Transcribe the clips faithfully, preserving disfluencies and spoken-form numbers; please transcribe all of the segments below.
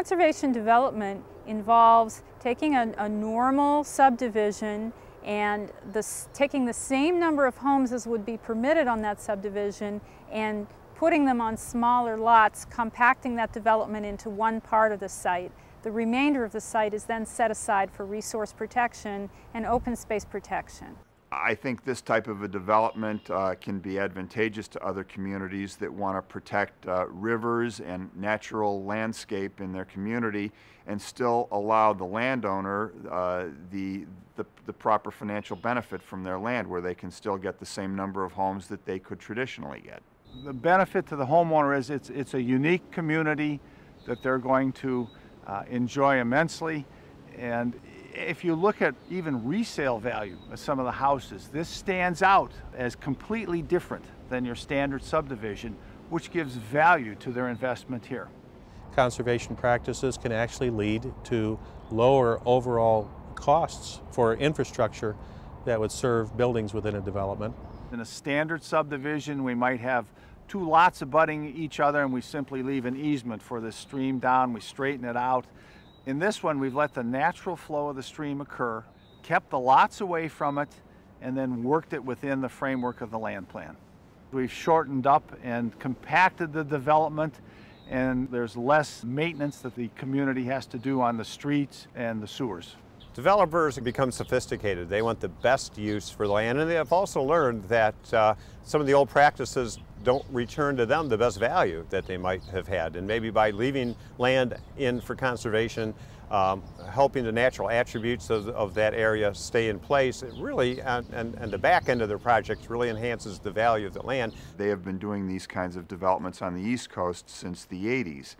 conservation development involves taking a, a normal subdivision and this, taking the same number of homes as would be permitted on that subdivision and putting them on smaller lots, compacting that development into one part of the site. The remainder of the site is then set aside for resource protection and open space protection. I think this type of a development uh, can be advantageous to other communities that want to protect uh, rivers and natural landscape in their community and still allow the landowner uh, the, the, the proper financial benefit from their land, where they can still get the same number of homes that they could traditionally get. The benefit to the homeowner is it's, it's a unique community that they're going to uh, enjoy immensely. And if you look at even resale value of some of the houses, this stands out as completely different than your standard subdivision, which gives value to their investment here. Conservation practices can actually lead to lower overall costs for infrastructure that would serve buildings within a development. In a standard subdivision, we might have two lots abutting each other, and we simply leave an easement for the stream down, we straighten it out. In this one, we've let the natural flow of the stream occur, kept the lots away from it, and then worked it within the framework of the land plan. We've shortened up and compacted the development, and there's less maintenance that the community has to do on the streets and the sewers. Developers become sophisticated. They want the best use for the land, and they have also learned that uh, some of the old practices don't return to them the best value that they might have had. And maybe by leaving land in for conservation, um, helping the natural attributes of, of that area stay in place, it really, and, and, and the back end of their project really enhances the value of the land. They have been doing these kinds of developments on the East Coast since the eighties.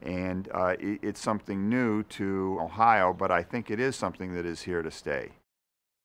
And uh, it, it's something new to Ohio, but I think it is something that is here to stay.